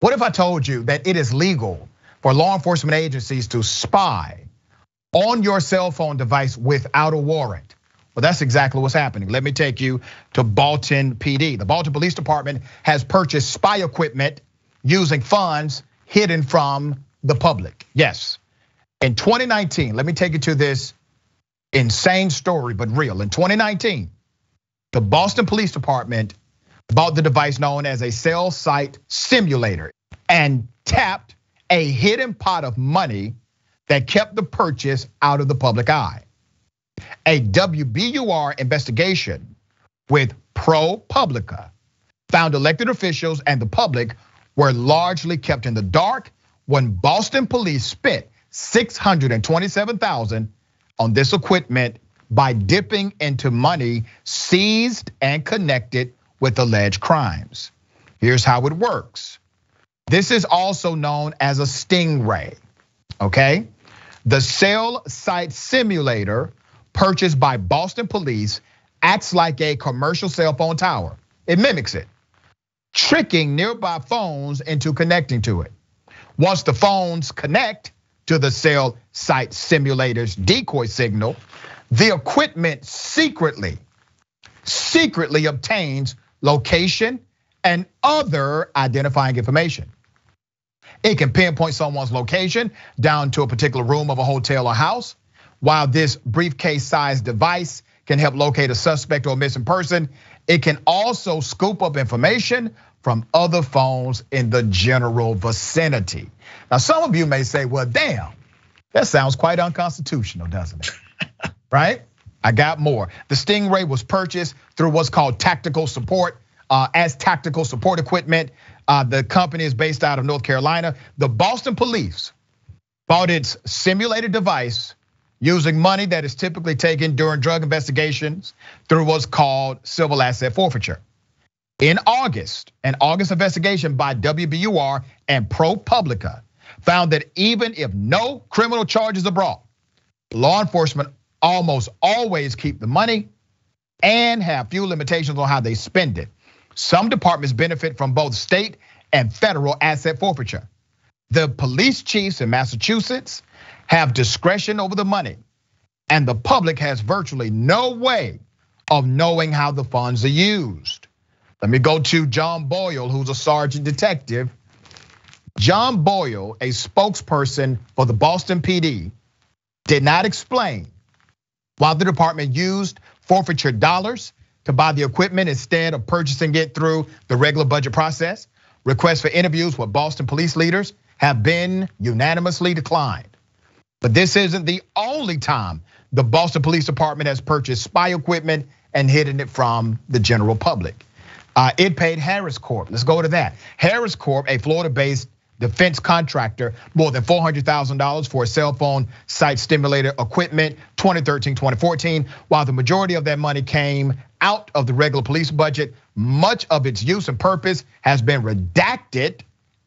What if I told you that it is legal for law enforcement agencies to spy on your cell phone device without a warrant? Well, that's exactly what's happening. Let me take you to Baltimore PD. The Baltimore Police Department has purchased spy equipment using funds hidden from the public. Yes, in 2019, let me take you to this insane story, but real. In 2019, the Boston Police Department bought the device known as a Cell Site Simulator and tapped a hidden pot of money that kept the purchase out of the public eye. A WBUR investigation with ProPublica found elected officials and the public were largely kept in the dark when Boston police spent $627,000 on this equipment by dipping into money seized and connected with alleged crimes. Here's how it works. This is also known as a stingray, okay? The Cell Site Simulator purchased by Boston police acts like a commercial cell phone tower. It mimics it, tricking nearby phones into connecting to it. Once the phones connect to the Cell Site Simulator's decoy signal, the equipment secretly obtains location and other identifying information. It can pinpoint someone's location down to a particular room of a hotel or house. While this briefcase-sized device can help locate a suspect or a missing person, it can also scoop up information from other phones in the general vicinity. Now, some of you may say, well, damn, that sounds quite unconstitutional, doesn't it? Right? I got more. The Stingray was purchased through what's called tactical support, as tactical support equipment. The company is based out of North Carolina. The Boston police bought its simulated device using money that is typically taken during drug investigations through what's called civil asset forfeiture. In August, an August investigation by WBUR and ProPublica found that even if no criminal charges are brought, law enforcement almost always keep the money and have few limitations on how they spend it. Some departments benefit from both state and federal asset forfeiture. The police chiefs in Massachusetts have discretion over the money, and the public has virtually no way of knowing how the funds are used. Let me go to John Boyle, who's a sergeant detective. John Boyle, a spokesperson for the Boston PD, did not explain why the department used forfeiture dollars to buy the equipment instead of purchasing it through the regular budget process. Requests for interviews with Boston police leaders have been unanimously declined. But this isn't the only time the Boston Police Department has purchased spy equipment and hidden it from the general public. It paid Harris Corp. Let's go to that. Harris Corp, a Florida-based defense contractor, more than $400,000 for cell phone site stimulator equipment, 2013, 2014. While the majority of that money came out of the regular police budget, much of its use and purpose has been redacted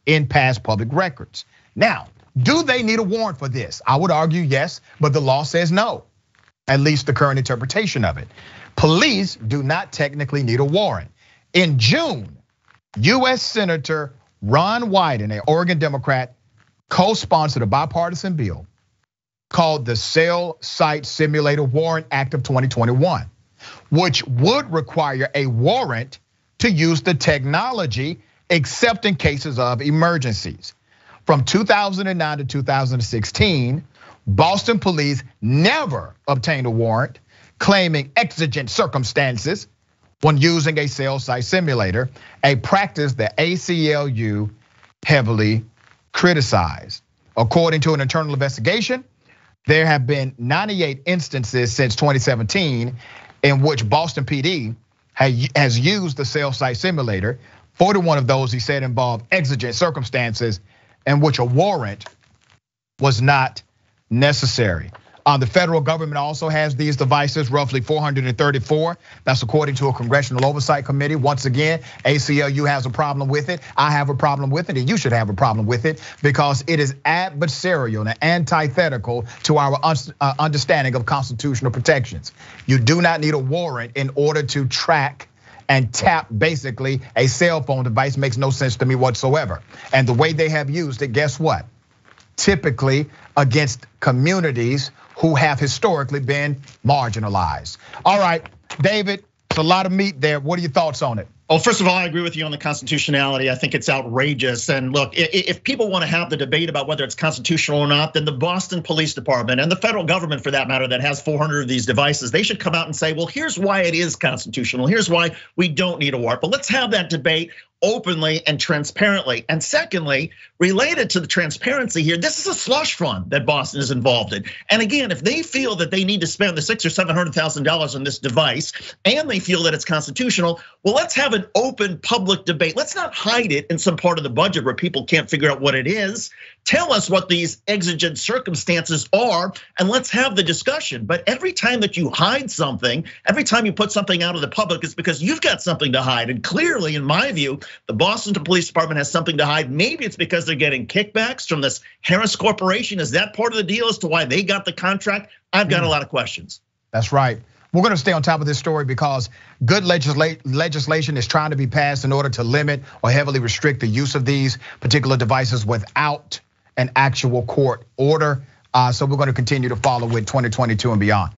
in past public records. Now, do they need a warrant for this? I would argue yes, but the law says no, at least the current interpretation of it. Police do not technically need a warrant. In June, US Senator Ron Wyden, an Oregon Democrat, co-sponsored a bipartisan bill called the Cell Site Simulator Warrant Act of 2021, which would require a warrant to use the technology except in cases of emergencies. From 2009 to 2016, Boston police never obtained a warrant claiming exigent circumstances when using a cell site simulator, a practice the ACLU heavily criticized. According to an internal investigation, there have been 98 instances since 2017 in which Boston PD has used the cell site simulator. 41 of those, he said, involved exigent circumstances in which a warrant was not necessary. The federal government also has these devices, roughly 434. That's according to a congressional oversight committee. Once again, ACLU has a problem with it. I have a problem with it, and you should have a problem with it because it is adversarial and antithetical to our understanding of constitutional protections. You do not need a warrant in order to track and tap basically a cell phone device makes no sense to me whatsoever. And the way they have used it, guess what? Typically against communities who have historically been marginalized. All right, David, it's a lot of meat there. What are your thoughts on it? Well, first of all, I agree with you on the constitutionality. I think it's outrageous. And look, if people want to have the debate about whether it's constitutional or not, then the Boston Police Department and the federal government, for that matter, that has 400 of these devices, they should come out and say, well, here's why it is constitutional. Here's why we don't need a warrant. But let's have that debate openly and transparently. And secondly, related to the transparency here, this is a slush fund that Boston is involved in. And again, if they feel that they need to spend the $600,000 or $700,000 on this device, and they feel that it's constitutional, well, let's have an open public debate. Let's not hide it in some part of the budget where people can't figure out what it is. Tell us what these exigent circumstances are, and let's have the discussion. But every time that you hide something, every time you put something out of the public, it's because you've got something to hide. And clearly, in my view, the Boston Police Department has something to hide. Maybe it's because they're getting kickbacks from this Harris Corporation. Is that part of the deal as to why they got the contract? I've got a lot of questions. That's right. We're going to stay on top of this story because good legislation is trying to be passed in order to limit or heavily restrict the use of these particular devices without an actual court order. So we're going to continue to follow with 2022 and beyond.